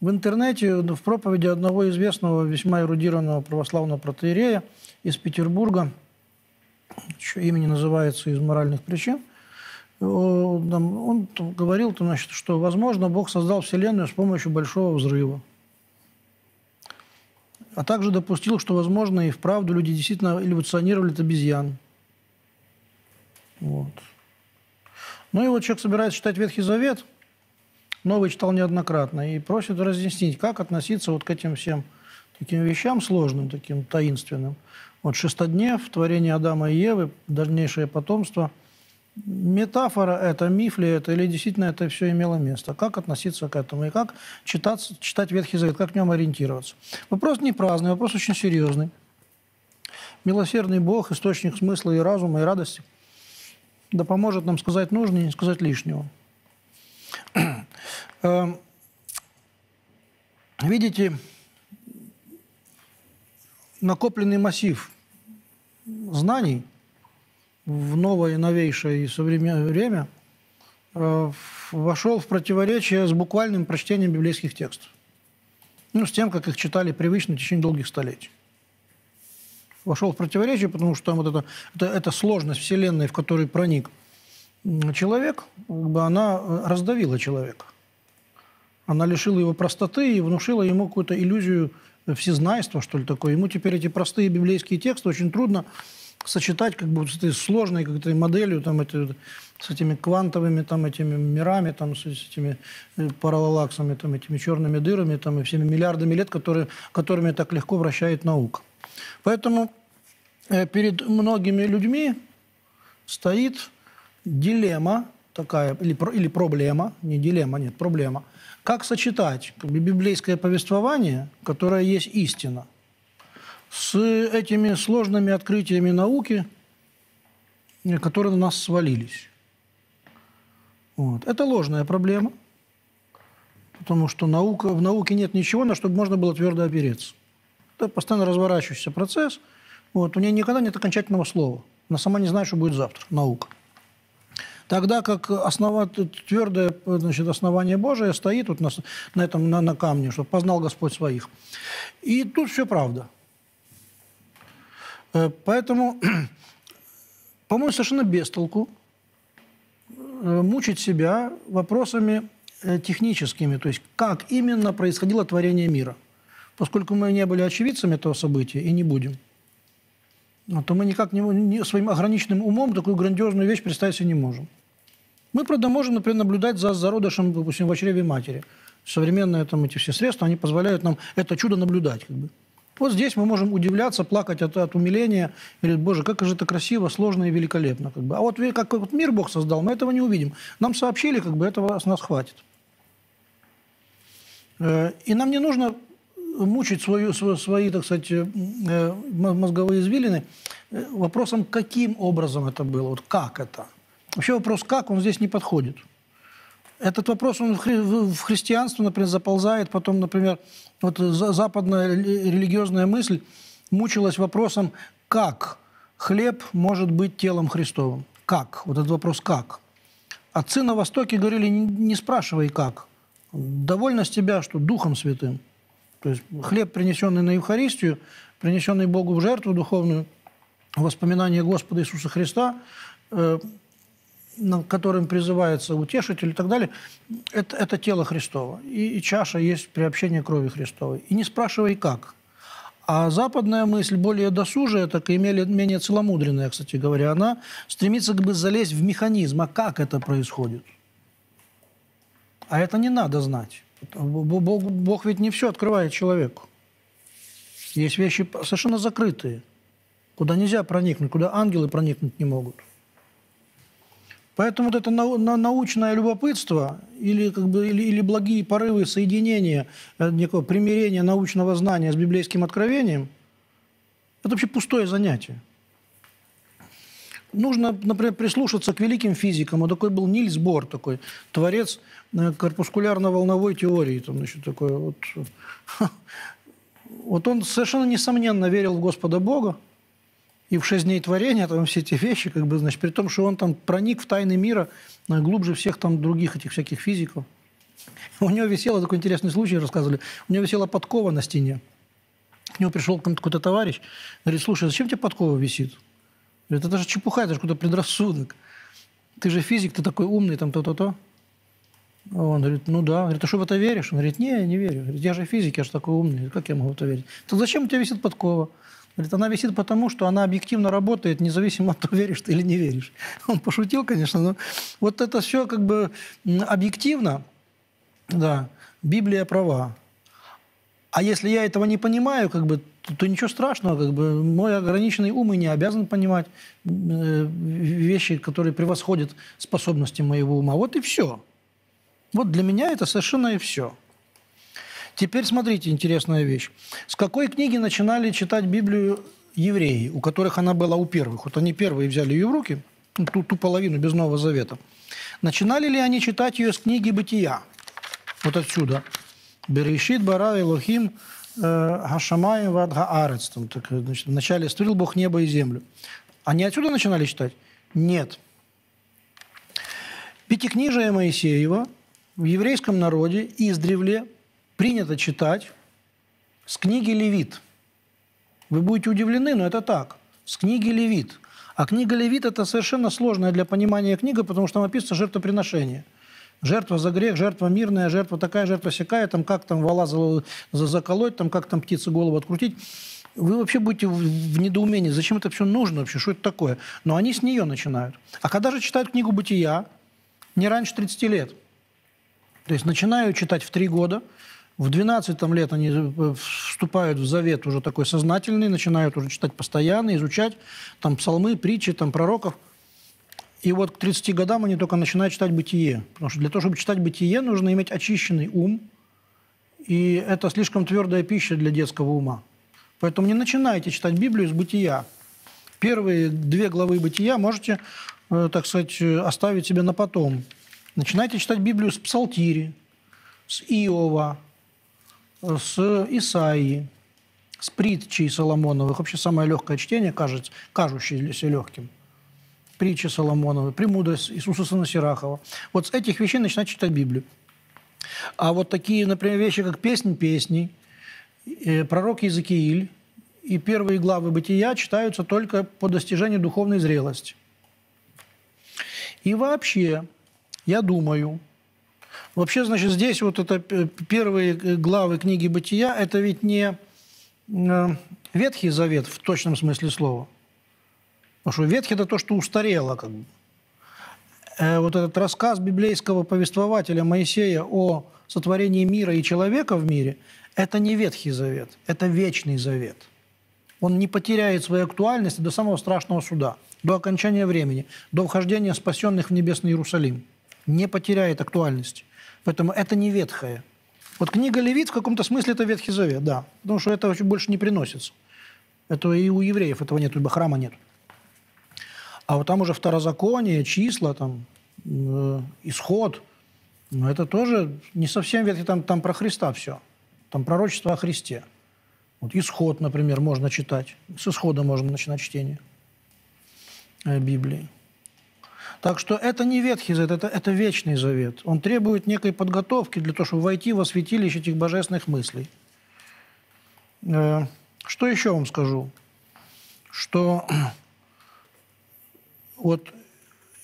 в интернете в проповеди одного известного, весьма эрудированного православного протоиерея из Петербурга, еще имя не называется из моральных причин, он говорил, значит, что, возможно, Бог создал Вселенную с помощью большого взрыва. А также допустил, что, возможно, и вправду люди действительно эволюционировали от обезьян. Вот. Ну и вот человек собирается читать Ветхий Завет, новый читал неоднократно, и просит разъяснить, как относиться вот к этим всем таким вещам сложным, таким таинственным. Вот шестоднев, творение Адама и Евы, дальнейшее потомство. Метафора это, миф ли это, или действительно это все имело место? Как относиться к этому и как читать Ветхий Завет, как в нем ориентироваться? Вопрос не праздный, вопрос очень серьезный. Милосердный Бог, источник смысла и разума, и радости, да поможет нам сказать нужное и не сказать лишнего. Видите, накопленный массив знаний в новое, новейшее и современное время вошел в противоречие с буквальным прочтением библейских текстов. Ну, с тем, как их читали привычно в течение долгих столетий. Вошел в противоречие, потому что там вот эта сложность Вселенной, в которой проник человек, как бы она раздавила человека. Она лишила его простоты и внушила ему какую-то иллюзию всезнайства, что ли, такое. Ему теперь эти простые библейские тексты очень трудно сочетать как бы с этой сложной как-то моделью, там, с этими квантовыми там, этими мирами, там, с этими параллаксами, там, этими черными дырами там, и всеми миллиардами лет, которыми так легко вращает наука. Поэтому перед многими людьми стоит дилемма такая, или проблема, не дилемма, нет, проблема, как сочетать как бы библейское повествование, которое есть истина, с этими сложными открытиями науки, которые на нас свалились. Вот. Это ложная проблема, потому что в науке нет ничего, на что можно было твердо опереться. Это постоянно разворачивающийся процесс. Вот. У нее никогда нет окончательного слова. Она сама не знает, что будет завтра. Наука. Тогда как твердое, значит, основание Божие стоит вот на камне, чтобы познал Господь своих. И тут все правда. Поэтому, по-моему, совершенно без толку мучить себя вопросами техническими, то есть как именно происходило творение мира. Поскольку мы не были очевидцами этого события и не будем, то мы никак своим ограниченным умом такую грандиозную вещь представить себе не можем. Мы, правда, можем, например, наблюдать за зародышем, допустим, в чреве матери. Современные там, эти все средства, они позволяют нам это чудо наблюдать, как бы. Вот здесь мы можем удивляться, плакать от умиления, говорить, Боже, как же это красиво, сложно и великолепно. Как бы. А вот как вот мир Бог создал, мы этого не увидим. Нам сообщили, как бы этого с нас хватит. И нам не нужно мучить свои, так сказать, мозговые извилины вопросом, каким образом это было, вот как это. Вообще вопрос «как» он здесь не подходит. Этот вопрос, он в христианство, например, заползает. Потом, например, вот западная религиозная мысль мучилась вопросом, как хлеб может быть телом Христовым. Как? Вот этот вопрос «как?». Отцы на Востоке говорили, не спрашивай «как?». Довольно с тебя, что Духом Святым. То есть хлеб, принесенный на Евхаристию, принесенный Богу в жертву духовную, воспоминание Господа Иисуса Христа, которым призывается утешитель и так далее, это тело Христово. И чаша есть приобщение крови Христовой. И не спрашивай, как. А западная мысль, более досужая, так и менее целомудренная, кстати говоря, она стремится как бы залезть в механизм, а как это происходит. А это не надо знать. Бог ведь не все открывает человеку. Есть вещи совершенно закрытые, куда нельзя проникнуть, куда ангелы проникнуть не могут. Поэтому вот это научное любопытство или, как бы, или благие порывы соединения, некого примирения научного знания с библейским откровением – это вообще пустое занятие. Нужно, например, прислушаться к великим физикам. Вот такой был Нильс Бор, такой творец корпускулярно-волновой теории. Там, значит, такой вот он совершенно несомненно верил в Господа Бога. И в 6 дней творения там все эти вещи, как бы, значит, при том, что он там проник в тайны мира глубже всех там других этих всяких физиков. У него висело, такой интересный случай рассказывали, у него висела подкова на стене. К нему пришел какой-то товарищ, говорит: слушай, зачем тебе подкова висит? Говорит: это же чепуха, это же какой-то предрассудок. Ты же физик, ты такой умный, там то-то-то. Он говорит: ну да. Говорит: а что, в это веришь? Он говорит: не, я не верю. Говорит: я же физик, я же такой умный, как я могу в это верить? Так зачем у тебя висит подкова? Говорит: она висит потому, что она объективно работает, независимо от того, веришь ты или не веришь. Он пошутил, конечно, но вот это все как бы объективно, да, Библия права. А если я этого не понимаю, как бы, то ничего страшного, как бы, мой ограниченный ум и не обязан понимать вещи, которые превосходят способности моего ума. Вот и все. Вот для меня это совершенно и все. Теперь смотрите, интересная вещь. С какой книги начинали читать Библию евреи, у которых она была у первых? Вот они первые взяли ее в руки, ту половину без Нового Завета. Начинали ли они читать ее с книги Бытия? Вот отсюда. «Берешит бара элохим хашамай вад гаарец». Вначале створил Бог небо и землю. Они отсюда начинали читать? Нет. Пятикнижие Моисеева в еврейском народе издревле принято читать с книги Левит. Вы будете удивлены, но это так. С книги Левит. А книга Левит – это совершенно сложная для понимания книга, потому что там описано жертвоприношение. Жертва за грех, жертва мирная, жертва такая, жертва сякая, там как там вола заколоть, там как там птице голову открутить. Вы вообще будете в недоумении, зачем это все нужно вообще, что это такое. Но они с нее начинают. А когда же читают книгу Бытия, не раньше 30 лет. То есть начинают читать в 3 года. В 12 лет они вступают в завет уже такой сознательный, начинают уже читать постоянно, изучать там псалмы, притчи, там пророков. И вот к 30 годам они только начинают читать Бытие. Потому что для того, чтобы читать Бытие, нужно иметь очищенный ум. И это слишком твердая пища для детского ума. Поэтому не начинайте читать Библию с Бытия. Первые 2 главы Бытия можете, так сказать, оставить себе на потом. Начинайте читать Библию с Псалтири, с Иова, с Исаии, с притчей Соломоновых. Вообще самое легкое чтение, кажущееся легким. Притчи Соломоновы, премудрость Иисуса сына Сирахова. Вот с этих вещей начинать читать Библию. А вот такие, например, вещи, как «Песнь песней», пророк Иезекииль и первые главы Бытия читаются только по достижению духовной зрелости. И вообще, я думаю, вообще, значит, здесь вот это первые главы книги Бытия, это ведь не Ветхий Завет в точном смысле слова. Потому что ветхий – это то, что устарело. Как бы. Вот этот рассказ библейского повествователя Моисея о сотворении мира и человека в мире – это не Ветхий Завет, это Вечный Завет. Он не потеряет своей актуальности до самого страшного суда, до окончания времени, до вхождения спасенных в небесный Иерусалим. Не потеряет актуальности. Поэтому это не ветхое. Вот книга Левит в каком-то смысле – это Ветхий Завет, да. Потому что это больше не приносится. Это и у евреев этого нет, ибо храма нет. А вот там уже Второзаконие, числа, там, исход. Но это тоже не совсем ветхий, там про Христа все. Там пророчество о Христе. Вот исход, например, можно читать. С исхода можно начинать чтение Библии. Так что это не Ветхий Завет, это Вечный Завет. Он требует некой подготовки для того, чтобы войти во святилище этих божественных мыслей. Что еще вам скажу? Что... Вот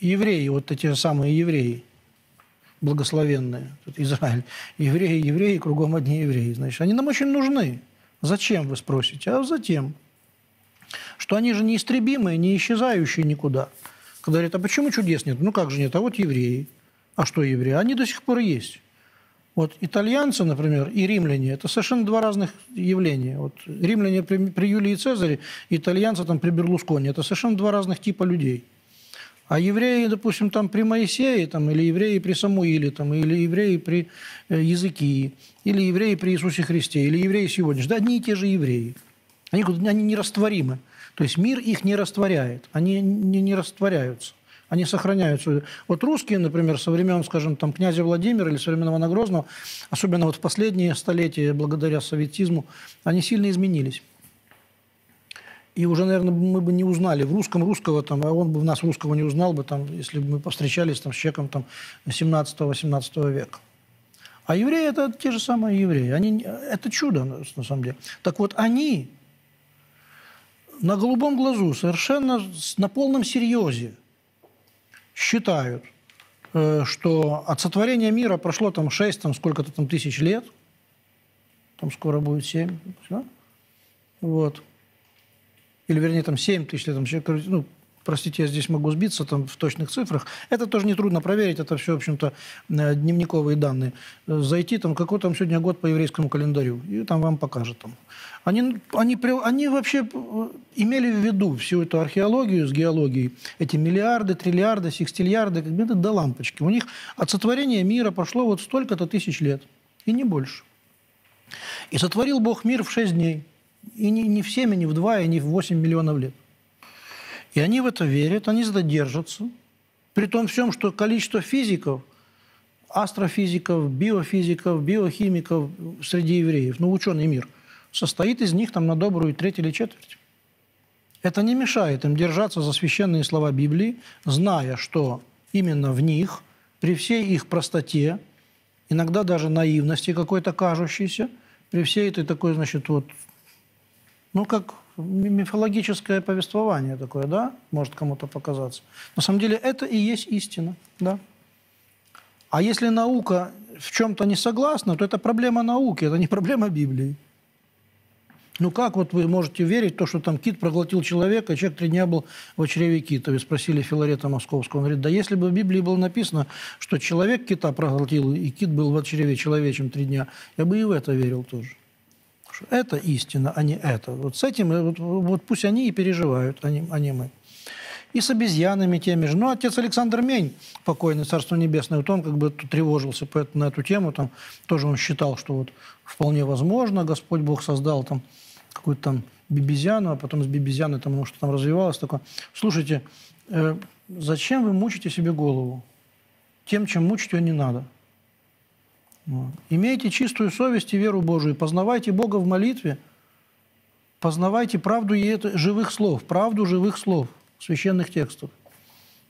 евреи, вот эти самые евреи, благословенные, тут Израиль, евреи, евреи, кругом одни евреи, значит, они нам очень нужны. Зачем, вы спросите? А затем, что они же неистребимые, не исчезающие никуда. Когда говорят: а почему чудес нет? Ну как же нет? А вот евреи. А что евреи? Они до сих пор есть. Вот итальянцы, например, и римляне – это совершенно 2 разных явления. Вот римляне при Юлии Цезаре, итальянцы там при Берлусконе – это совершенно 2 разных типа людей. А евреи, допустим, там при Моисее, там, или евреи при Самуиле, там, или евреи при Иезекии, или евреи при Иисусе Христе, или евреи сегодня. Да, одни и те же евреи. Они нерастворимы. То есть мир их не растворяет, они не растворяются. Они сохраняются. Вот русские, например, со времен, скажем, там, князя Владимира или со времен Ивана Грозного, особенно вот в последние столетия, благодаря советизму, они сильно изменились. И уже, наверное, мы бы не узнали в русском русского, там, а он бы в нас русского не узнал бы, там, если бы мы повстречались там, с человеком 17-18 века. А евреи – это те же самые евреи. Они, это чудо, на самом деле. Так вот, они на голубом глазу, совершенно на полном серьезе считают, что от сотворения мира прошло там 6, там сколько-то там тысяч лет, там скоро будет 7, да? Вот. Или, вернее, там 7 тысяч лет, там, ну, простите, я здесь могу сбиться там, в точных цифрах. Это тоже нетрудно проверить, это все, в общем-то, дневниковые данные. Зайти, там, какой там сегодня год по еврейскому календарю, и там вам покажет. Там. Они вообще имели в виду всю эту археологию с геологией, эти миллиарды, триллиарды, секстильярды, как бы это до лампочки. У них от сотворения мира прошло вот столько-то тысяч лет, и не больше. И сотворил Бог мир в 6 дней, и не в 7, и не в 2, и не в 8 миллионов лет. И они в это верят, они задержатся. При том всем, что количество физиков, астрофизиков, биофизиков, биохимиков среди евреев, ну, ученый мир, состоит из них там на добрую треть или четверть. Это не мешает им держаться за священные слова Библии, зная, что именно в них, при всей их простоте, иногда даже наивности какой-то кажущейся, при всей этой такой, значит, вот, ну, как мифологическое повествование такое, да, может кому-то показаться. На самом деле это и есть истина, да. А если наука в чем-то не согласна, то это проблема науки, это не проблема Библии. Ну как вот вы можете верить в то, что там кит проглотил человека, и человек 3 дня был в чреве кита? И спросили Филарета Московского. Он говорит, да если бы в Библии было написано, что человек кита проглотил, и кит был в чреве человечем 3 дня, я бы и в это верил тоже. Это истина, а не это. Вот с этим, вот пусть они и переживают, а не мы. И с обезьянами теми же. Ну, отец Александр Мень, покойный, Царство Небесное, вот он как бы тревожился на эту тему. Там, тоже он считал, что вот вполне возможно, Господь Бог создал там какую-то там бибизяну, а потом с бибизяны там, ну, что там развивалось такое. Слушайте, зачем вы мучите себе голову? Тем, чем мучить ее не надо. Вот. Имейте чистую совесть и веру Божию, познавайте Бога в молитве, познавайте правду и это, живых слов, правду живых слов, священных текстов.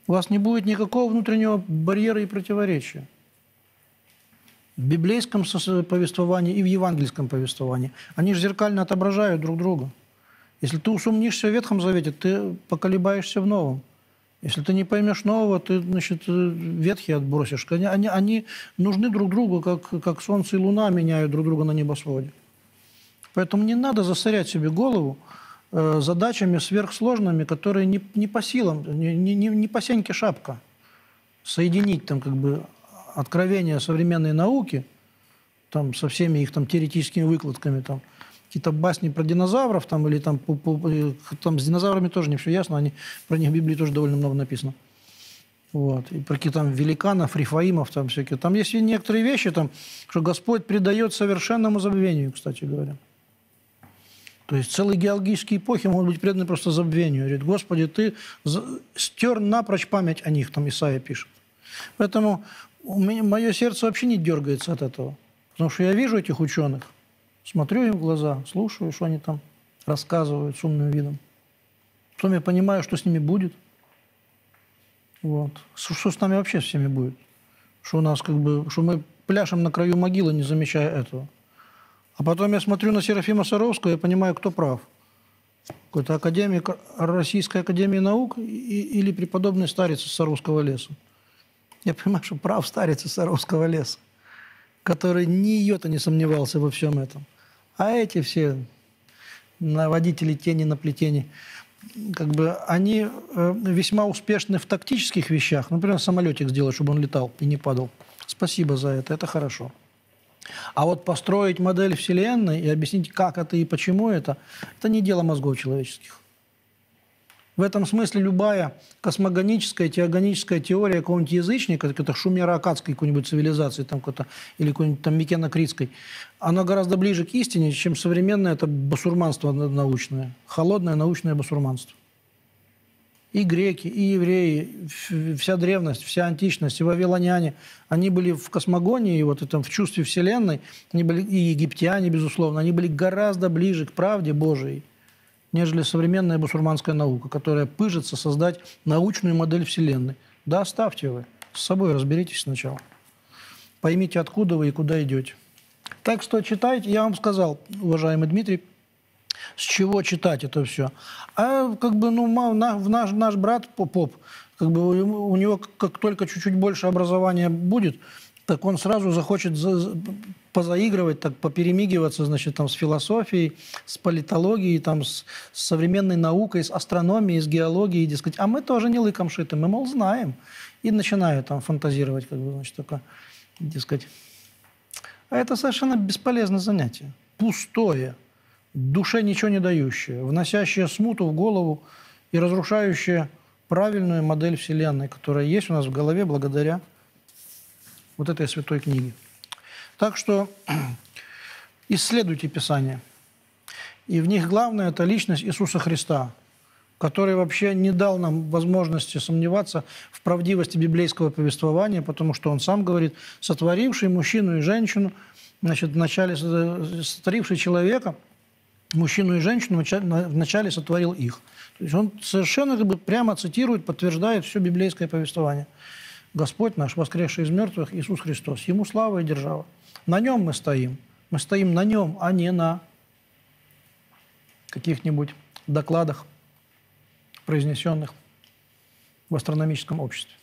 У вас не будет никакого внутреннего барьера и противоречия. В библейском повествовании и в евангельском повествовании. Они же зеркально отображают друг друга. Если ты усомнишься в Ветхом Завете, ты поколебаешься в Новом. Если ты не поймешь нового, ты, значит, ветхие отбросишь. Они нужны друг другу, как солнце и луна меняют друг друга на небосводе. Поэтому не надо засорять себе голову задачами сверхсложными, которые не по силам, не по сеньке шапка. Соединить там как бы откровения современной науки там, со всеми их там, теоретическими выкладками, там, какие-то басни про динозавров, там, или там с динозаврами тоже не все ясно, про них в Библии тоже довольно много написано. Вот. И про какие-то там великанов, рифаимов, там всякие. Там есть и некоторые вещи, там, что Господь предает совершенному забвению, кстати говоря. То есть целые геологические эпохи могут быть преданы просто забвению. Говорит, Господи, ты стер напрочь память о них, там Исаия пишет. Поэтому мое сердце вообще не дергается от этого. Потому что я вижу этих ученых, смотрю им в глаза, слушаю, что они там рассказывают с умным видом. Потом я понимаю, что с ними будет. Вот. Что с нами вообще всеми будет? Что у нас как бы, что мы пляшем на краю могилы, не замечая этого. А потом я смотрю на Серафима Саровского и понимаю, кто прав. Какой-то академик Российской академии наук или преподобный старец из Саровского леса. Я понимаю, что прав старец из Саровского леса, который ни йота не сомневался во всем этом. А эти все наводители тени на плетени, как бы они весьма успешны в тактических вещах. Например, самолетик сделать, чтобы он летал и не падал. Спасибо за это хорошо. А вот построить модель Вселенной и объяснить, как это и почему это не дело мозгов человеческих. В этом смысле любая космогоническая, теогоническая теория какого-нибудь язычника, какой-то шумеро-аккадской какой-нибудь цивилизации там или какой-нибудь там микено-критской, она гораздо ближе к истине, чем современное это басурманство научное, холодное научное басурманство. И греки, и евреи, вся древность, вся античность, и вавилоняне, они были в космогонии, вот этом, в чувстве Вселенной, они были, и египтяне, безусловно, они были гораздо ближе к правде Божией, нежели современная басурманская наука, которая пыжится создать научную модель Вселенной. Да оставьте вы, с собой разберитесь сначала. поймите, откуда вы и куда идете. Так что читайте. Я вам сказал, уважаемый Дмитрий, с чего читать это все. А как бы, ну, наш брат поп, как бы у него как только чуть-чуть больше образования будет, так он сразу захочет позаигрывать, так поперемигиваться, значит, там, с философией, с политологией, там, с современной наукой, с астрономией, с геологией, дескать. А мы тоже не лыком шиты, мы, мол, знаем. И начинаю там фантазировать, как бы, значит, такое, дескать. А это совершенно бесполезное занятие. Пустое, душе ничего не дающее, вносящее смуту в голову и разрушающее правильную модель Вселенной, которая есть у нас в голове благодаря вот этой святой книге. Так что исследуйте Писание. И в них главное – это личность Иисуса Христа, который вообще не дал нам возможности сомневаться в правдивости библейского повествования, потому что он сам говорит, сотворивший мужчину и женщину, значит, вначале сотворивший человека, мужчину и женщину, вначале сотворил их. То есть он совершенно как бы прямо цитирует, подтверждает все библейское повествование. Господь наш, воскресший из мертвых, Иисус Христос, Ему слава и держава. На Нем мы стоим. Мы стоим на Нем, а не на каких-нибудь докладах, произнесенных в астрономическом обществе.